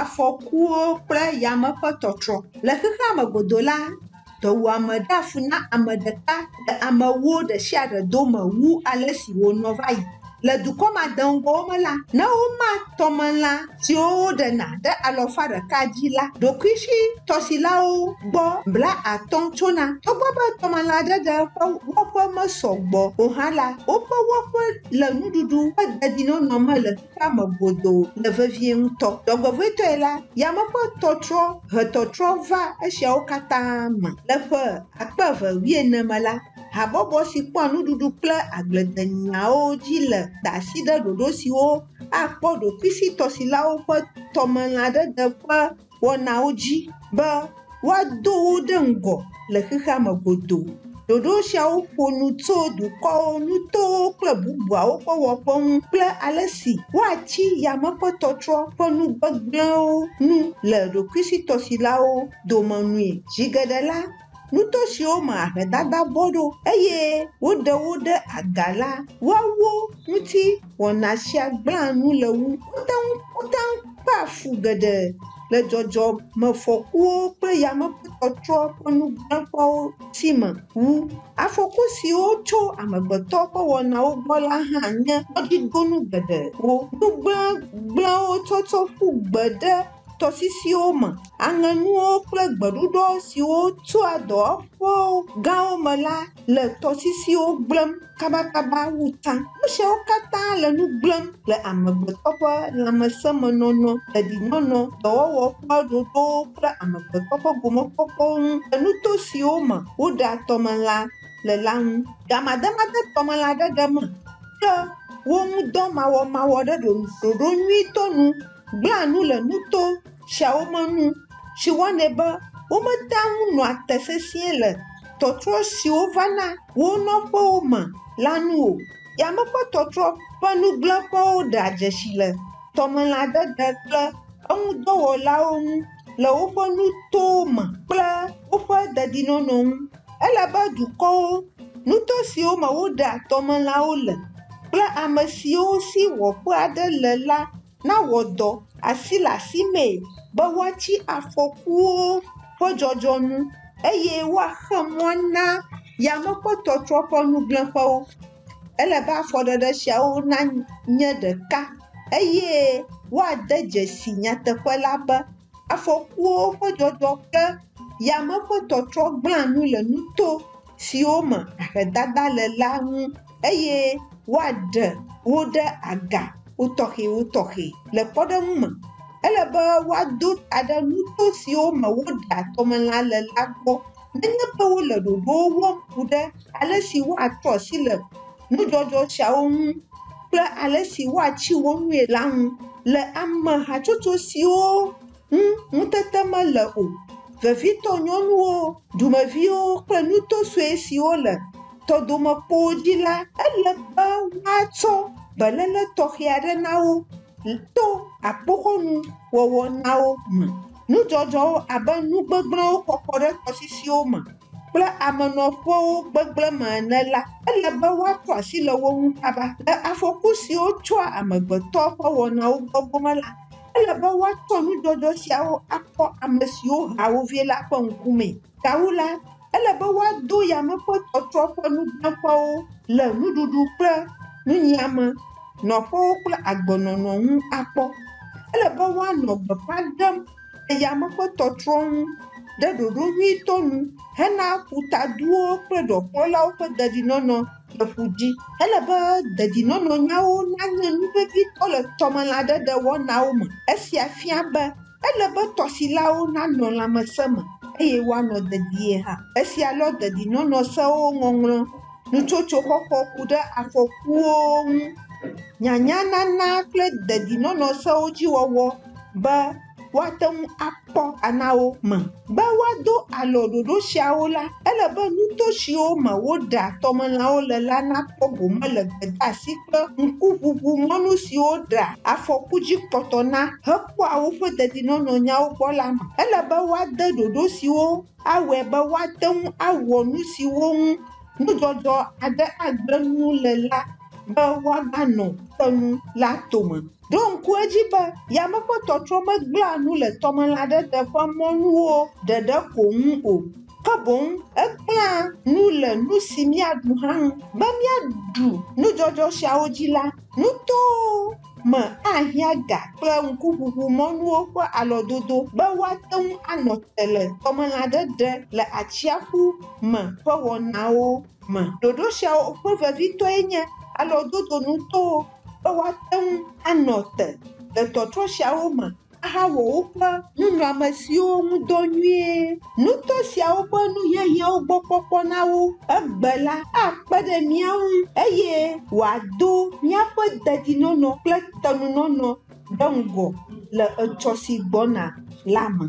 afɔkuwo kple yame ƒe tɔtrɔ. Le xexea me godo la, dɔwuame ɖe afu na ame ɖeka le amewo ɖe sia ɖe dome wu ale si wonɔ va yi. Le dukɔ ma de ŋgɔwo me la, ne woma tɔmelã siwo ɖena ɖe alɔfa ɖeka dzi la, ɖokuishi tɔsilawo gbɔ bla 5 tsona. Togbɔ be tɔmelã ɖeɖe ƒe wɔƒe mesɔ gbɔ o hã la, woƒe wɔƒe le nuɖuɖu ƒe dedinɔnɔ me le xexea me godoo le vevie ŋutɔ. Dɔgbevɔetɔe la, yame ƒe tɔtrɔ hetɔtrɔ va esiawo katã me. Le ƒe 2014 me la, habɔbɔ si kpɔ nuɖuɖu kple agbledenyawo dzi le dasi ɖe ɖoɖo siwo akpɔ ɖokuisitɔsilawo ƒe tɔmelãɖeɖe ƒe wɔnawo dzi be woado wo ɖe ŋgɔ le xexea me godoo. Ɖoɖo siawo ƒo nu tso dukɔwo, nutowo kple bubuawo ƒe wɔƒe ŋu kple ale si woatsi yame ƒe tɔtrɔ ƒe nu gbegblẽwo nu le ɖokuisitɔsilawo domenue. Zi geɖe la, nuto siwo me ahedada bɔ ɖo eye woɖe wo ɖe aga la, woawo ŋuti wɔna sia gblẽ nu le wu. Wote ŋu kpe afu geɖe le dzɔdzɔmefɔkuwo kple yametɔtrɔ ƒe nugblẽƒewo si me wu. Afɔku siwo tso amegbetɔ ƒe wɔnawo gbɔ la hã nye mɔɖigonu geɖewo. Nugblẽwo tsɔtsɔ ƒu gbe ɖe tɔsisiwo me, aŋenuwo kple gbeɖuɖɔ siwo tsoa dɔwɔƒewo gãwo me la le tɔsisiwo gblẽm kabakaba wu ta. Nu siawo katã le nu gblẽm le amegbetɔ ƒe lãmesẽmenɔnɔ, dedinɔnɔ, dɔwɔwɔ ƒe ɖoɖowo kple amegbetɔ ƒe gomekpɔkpɔ ŋu le nuto siwo me woɖea tɔmelã le la ŋu. Gamademade tɔmelã ɖeɖe me kple wo ŋu dɔ mawɔmawɔ ɖe ɖoɖo nyuitɔ nu gblẽa nu le nuto siawo me nu si wɔnɛ be wometa ŋu nɔa te sesie le tɔtrɔ siwo vana wo nɔƒewo me la nu o. Yame ƒe tɔtrɔ ƒe nugblẽƒewo ɖea dzesi le tɔmelãɖeɖe kple eŋudɔwɔlawo ŋu le woƒe nutowo me kple woƒe dedinɔnɔ ŋu. Ele be dukɔwo, nuto siwo me woɖea tɔmelãwo le kple ame siwo si wɔƒe aɖe le la na wɔdɔ asi le asi mee be woatsi afɔkuwo ƒe dzɔdzɔnu eye woaxe mɔ na yame ƒe tɔtrɔ ƒe nugblẽƒewo. Ele be afɔɖeɖe siawo nanye ɖeka eye woade dzesi nyateƒe la be afɔkuwo ƒe dzɔdzɔ ke yame ƒe tɔtrɔ gblẽa nu le nuto siwo me ahedada le la ŋu eye woaɖe wo ɖe aga wotɔxɛ le kpɔɖeŋu me. Ele be woado ta ɖe nuto siwo me woɖea tɔmelã le la gbɔ nenye be wole ɖoɖowo wɔm ku ɖe ale si woatrɔ asi le nudzɔdzɔ siawo ŋu kple ale si woatsi wo nue la ŋu le ame hatsotso siwo ŋu ŋutete mele o. Vevitɔ nyɔnuwo, dumeviwo kple nuto sue siwo le tɔdomekpowo dzi la, ele be woatsɔ belele tɔxɛ aɖe na wo to akpoxɔnu wɔwɔ na wo me. Nudzɔdzɔwo abe nu gbegblẽwo kɔkɔ ɖe tɔsisiwo me kple amenɔƒewo gbegblẽ me ene la, ele be woatrɔ asi le wo ŋu kaba. Le afɔku siwo tsoa amegbetɔ ƒe wɔnawo gbɔ me la, ele be woatsɔ nudzɔdzɔ siawo akpɔ ame siwo ha wo vie la ƒe ŋkume. Gawu la, ele be woado yame ƒe tɔtrɔ ƒe nugblẽƒewo le nuɖuɖu kple nunyiame, nɔƒewo kple agbenɔnɔ ŋu akpɔ. Ele be woanɔ gbeƒã ɖem le yame ƒe tɔtrɔ ŋu ɖe ɖoɖo nyuitɔ nu hena ƒutaduwo kple ɖɔkplɔlawo ƒe dedinɔnɔ le ƒu dzi. Ele be dedinɔnɔ nyawo nanye nu vevitɔ le tɔmelãɖeɖe wɔnawo me. Esia fia be ele be tɔsilawo nanɔ lãmesẽ me eye woanɔ dedie hã. Esia lɔ dedinɔnɔ sewo ŋɔŋlɔ nutsotso kɔkɔ ku ɖe afɔkuwo ŋu, nyanyanana kple dedinɔnɔ sewo dziwɔwɔ be woate ŋu akpɔ anawo me. Be woado alɔ ɖoɖo siawo la, ele be nuto siwo me woɖea tɔmelãwo le la nakpɔ gome le gbedeasi kple ŋkuʋuʋu mɔnu siwo ɖea afɔku dzi kpɔtɔ na hekpɔa woƒe dedinɔnɔ nyawo gbɔ la me. Ele be woade ɖoɖo siwo awɔe be woate ŋu awɔ nu siwo ŋu nudzɔdzɔ aɖe agblẽ nu le la, ba wagano tenu la tome. Donc kuejibe ya mapoto troma glanu le tome la de defa monwo de dekomu o. Kabon ekla nu le nu simiad muhang ba miadu nu jojo shaojila nu to. Me ahiaga kple ŋkuʋuʋu mɔnuwo ƒe alɔdodo be woate ŋu anɔ te le tɔmelãɖeɖe le atsiaƒu me ƒe wɔnawo me. Ɖoɖo siawo ƒe vevitɔe nye alɔdodonutowo be woate ŋu anɔ te le tɔtrɔ siawo me ahawɔ woƒe nunɔamesiwo ŋu dɔ nyuie. Nuto siawo ƒe nuyeyewo gbɔ kpɔkpɔ na wo, egbe la akpe ɖe mía ŋu eye wòado míaƒe dedinɔnɔ kple tenunɔnɔ ɖe ŋgɔ le etsɔ si gbɔna la me.